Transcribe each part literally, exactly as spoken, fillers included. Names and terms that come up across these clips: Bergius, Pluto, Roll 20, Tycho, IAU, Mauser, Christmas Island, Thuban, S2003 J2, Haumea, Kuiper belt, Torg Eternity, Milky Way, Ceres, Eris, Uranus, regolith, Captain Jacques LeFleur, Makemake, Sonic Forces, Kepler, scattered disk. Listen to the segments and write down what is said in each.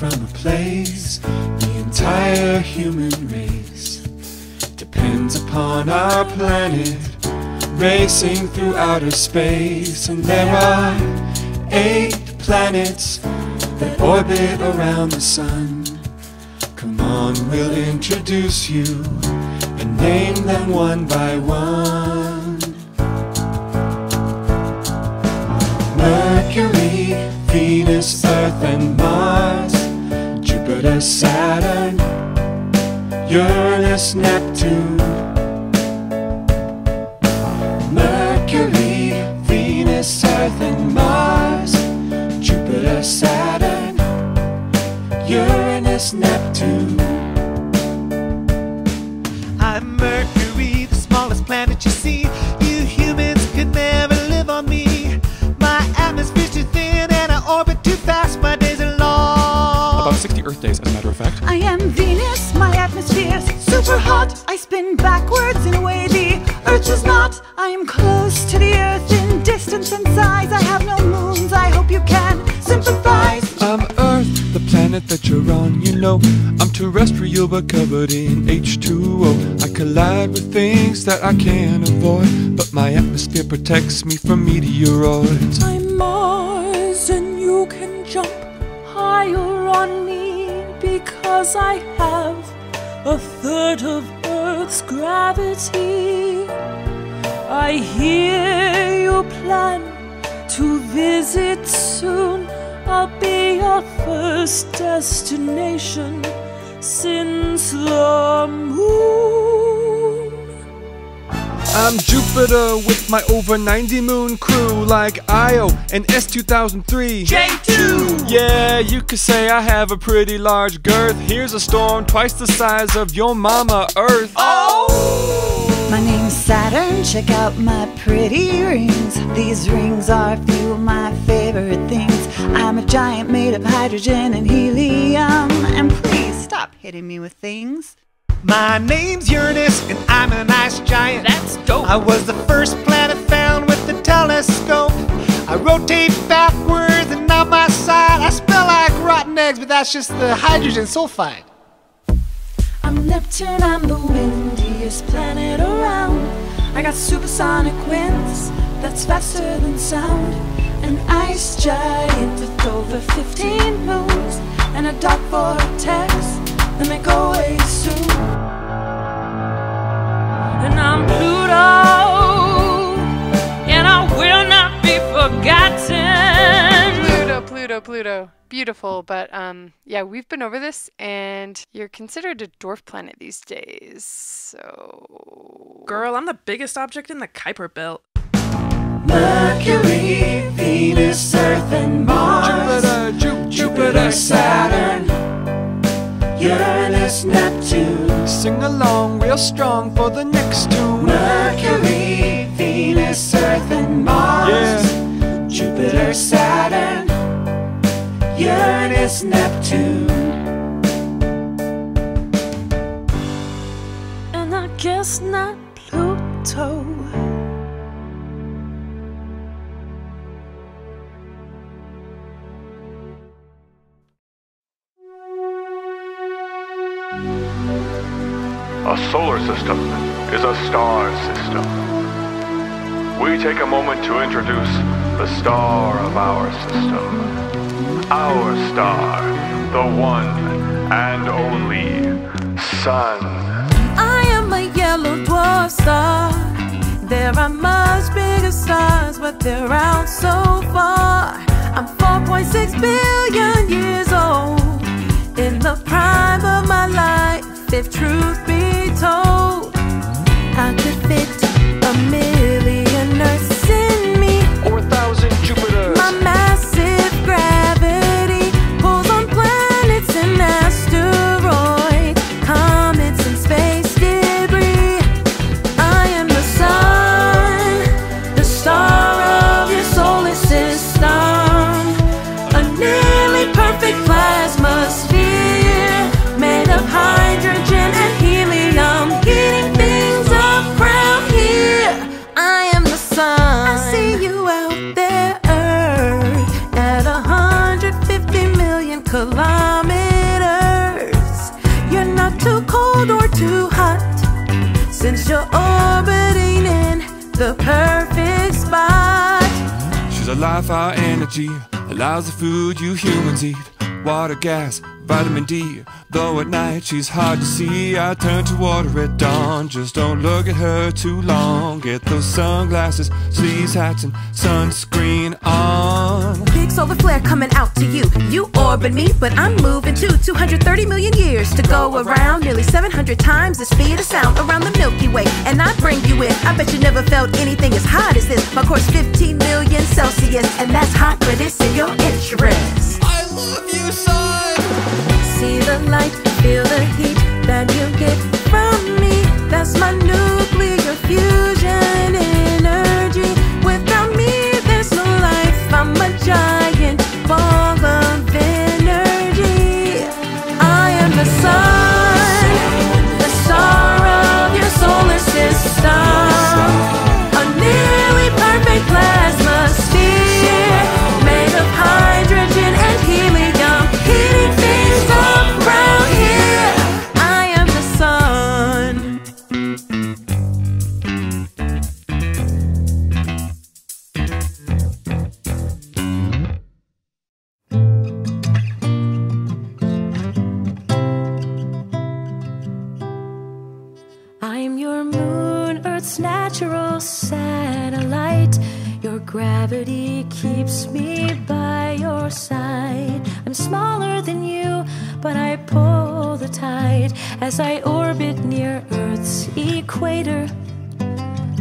from a place. The entire human race depends upon our planet, racing through outer space. And there are eight planets that orbit around the sun. Come on, we'll introduce you and name them one by one. Mercury, Venus, Earth and Mars, Jupiter, Saturn, Uranus, Neptune. Mercury, Venus, Earth and Mars, Jupiter, Saturn, Uranus, Neptune. I'm Mercury, the smallest planet you see. You humans could never live on me. My atmosphere's too thin and I orbit too fast. My days are long, about sixty Earth days as a matter of fact. I am Venus, my atmosphere's super hot. I spin backwards in a way the Earth does not. I am close to the Earth in distance and size. I have no moons, I hope you can sympathize. I'm Earth, the planet that you're on, you know. I'm terrestrial but covered in H two O. I collide with things that I can't avoid, but my atmosphere protects me from meteoroids. I'm Mars and you can jump higher on me, because I have a third of Earth's gravity. I hear you plan to visit soon. I'll be your first destination since the moon. I'm Jupiter with my over ninety moon crew, like I O and S two thousand three J two. Yeah, you could say I have a pretty large girth. Here's a storm twice the size of your mama Earth. Oh! My name's Saturn, check out my pretty rings. These rings are a few of my favorite things. I'm a giant made of hydrogen and helium. And please stop hitting me with things. My name's Uranus and I'm an ice giant. That's dope. I was the first planet found with the telescope. I rotate backwards and on my side I smell like rotten eggs, but that's just the hydrogen sulfide. I'm Neptune, I'm the windiest planet around. I got supersonic winds, that's faster than sound. An ice giant with over fifteen moons, and a dark vortex that make our way soon. And I'm Pluto, and I will not be forgotten. Pluto, Pluto, Pluto. Beautiful, but um, yeah, we've been over this, and you're considered a dwarf planet these days, so... Girl, I'm the biggest object in the Kuiper belt. Mercury, Venus, Earth, and Mars, Jupiter, Ju Jupiter, Saturn, Uranus, Neptune. Sing along real strong for the next tune. Mercury, Venus, Earth, and Mars, yeah. Jupiter, Saturn, Uranus, Neptune. And I guess not Pluto. A solar system is a star system. We take a moment to introduce the star of our system. Our star, the one and only Sun. I am a yellow dwarf star. There are much bigger stars, but they're out so far. I'm four point six billion years old, in the prime of my life, if truth be told. I could fit a million Earths in me, or a thousand Jupiters. My massive gravity and asteroids, comets and space debris. I am the sun, the star of your solar system, a nearly perfect plasma sphere made of hydrogen and helium. since you're orbiting in the perfect spot. She's alive, high energy, allows the food you humans eat. Water, gas, vitamin D, though at night she's hard to see. I turn to water at dawn, just don't look at her too long. Get those sunglasses, sleeves, hats, and sunscreen on. Big solar flare coming out to you. You orbit me, but I'm moving too. two hundred thirty million years to go around, nearly seven hundred times the speed of sound around the Milky Way, and I bring you in. I bet you never felt anything as hot as this. My core's fifteen million Celsius, and that's hot for this in your interest. I love you, son! See the light, feel the heat that you get from me. That's my nuclear fusion energy. Without me, there's no life. I'm a giant ball of energy. I am the sun, the star of your solar system. A nearly perfect plasma sphere made of hydrogen and helium, heating things up. Natural satellite, your gravity keeps me by your side. I'm smaller than you, but I pull the tide as I orbit near Earth's equator.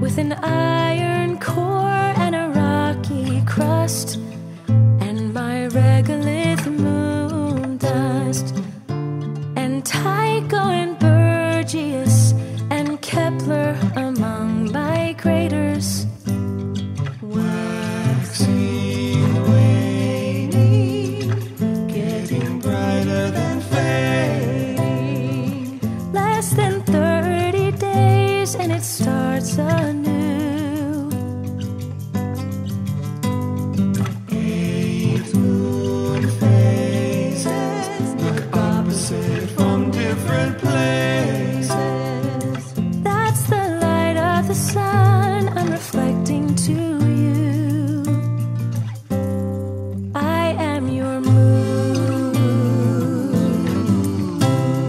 With an iron core and a rocky crust, and my regolith moon dust, and Tycho and Bergius and Kepler among my craters. Waxing, waning, getting brighter than fading. Less than thirty days and it starts anew. Eight moon phases look opposite from different places. Sun, I'm reflecting to you. I am your moon.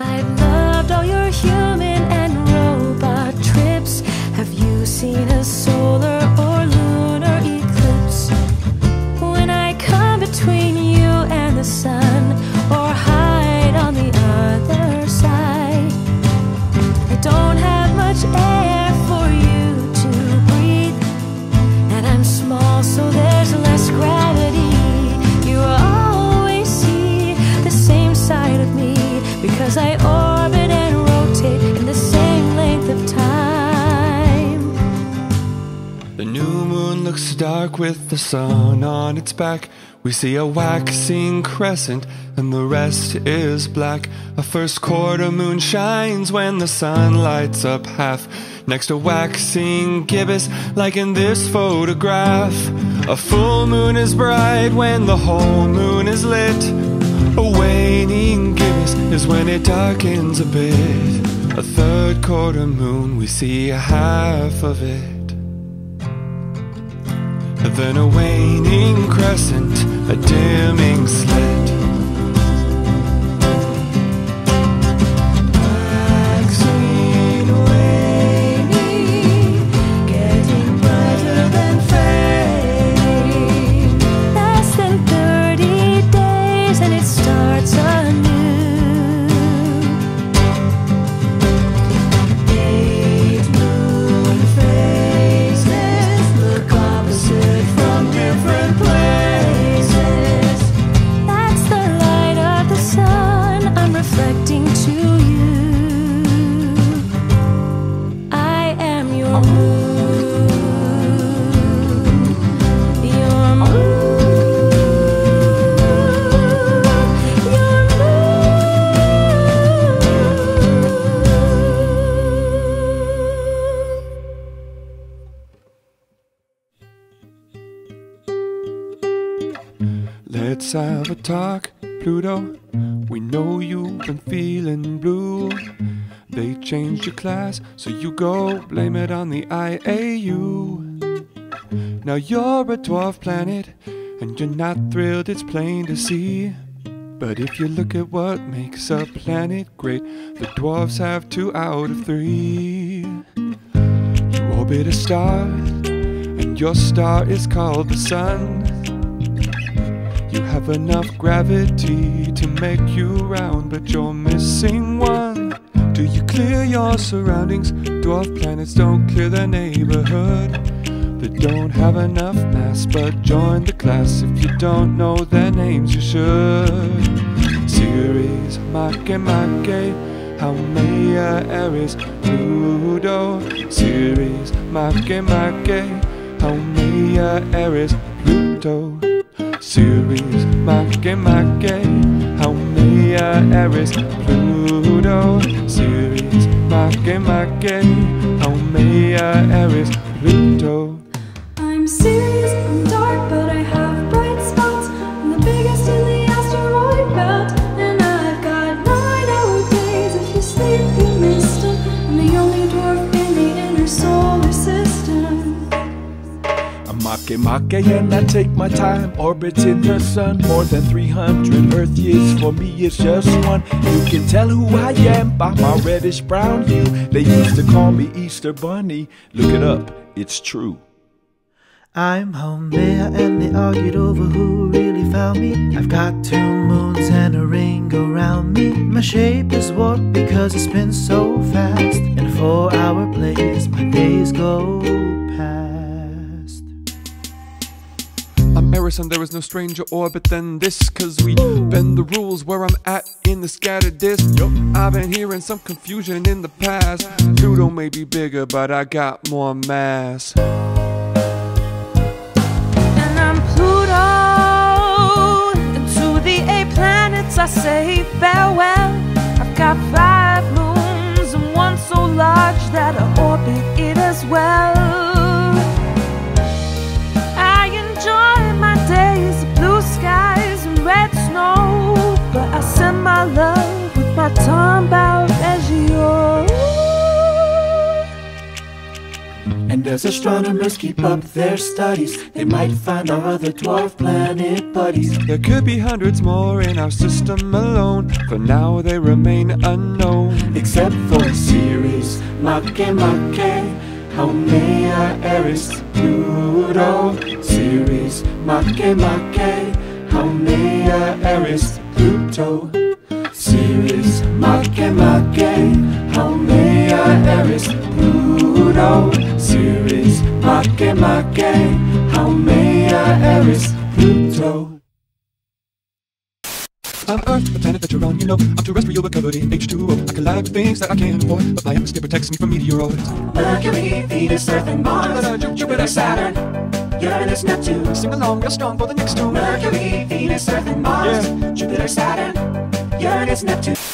I've loved all your human and robot trips. Have you seen a solar or lunar eclipse? When I come between you and the sun, or hide on the other side, don't have much air for you to breathe, and I'm small, so there's less gravity. You always see the same side of me because I orbit and rotate in the same length of time. The new moon looks dark with the sun on its back. We see a waxing crescent and the rest is black. A first quarter moon shines when the sun lights up half. Next a waxing gibbous like in this photograph. A full moon is bright when the whole moon is lit. A waning gibbous is when it darkens a bit. A third quarter moon, we see a half of it. Then a waning crescent, a dimming slit. Waxing, waning, getting brighter than fading. Less than thirty days and it starts anew. Let's have a talk, Pluto, we know you've been feeling blue. They changed your class, so you go blame it on the I A U. Now you're a dwarf planet, and you're not thrilled, it's plain to see. But if you look at what makes a planet great, the dwarves have two out of three. You orbit a star, and your star is called the sun. You have enough gravity to make you round, but you're missing one. Do you clear your surroundings? Dwarf planets don't clear their neighborhood. They don't have enough mass, but join the class. If you don't know their names, you should. Ceres, Makemake, Haumea, Eris, Pluto. Ceres, Makemake, Haumea, Eris, Pluto. Ceres, Makemake, Haumea, Eris, Pluto. Ceres, Makemake, Haumea, Eris, Pluto. I'm Ceres, I'm dark, but I have bright spots. I'm the biggest in the asteroid belt, and I've got nine hour days. If you sleep, you missed it. I'm the only dwarf in the inner solar system. I'm Makemake, and I take my time orbiting the sun. More than three hundred Earth years, for me it's just one. You can tell who I am by my reddish-brown hue. They used to call me Easter Bunny. Look it up, it's true. I'm Haumea, and they argued over who really found me. I've got two moons and a ring around me. My shape is warped because it spins so fast. In a four-hour blaze, my days go past. I'm Eris, and there is no stranger orbit than this, 'cause we bend the rules where I'm at in the scattered disk. Yo, I've been hearing some confusion in the past. Pluto may be bigger, but I got more mass. I say farewell. I've got five moons and one so large that I orbit it as well. I enjoy my days of blue skies and red snow, but I send my love with my tongue bound as yours. And as astronomers keep up their studies, they might find our other dwarf planet buddies. There could be hundreds more in our system alone. For now they remain unknown, except for Ceres, Makemake, Haumea, Eris, Pluto. Ceres, Makemake, Haumea, Eris, Pluto. Ceres, Makemake, Haumea, Eris, Pluto. Ceres, Makemake, Haumea, Eris, Pluto. I'm Earth, the planet that you're on, you know. I'm terrestrial, but covered in H two O. I collide with things that I can't avoid, but my atmosphere protects me from meteoroids. Mercury, Venus, Earth, and Mars. Jupiter, Jupiter, Saturn, Uranus, Neptune. Sing along real strong for the next two. Mercury, Venus, Earth, and Mars. Yeah. Jupiter, Saturn, Uranus, Neptune.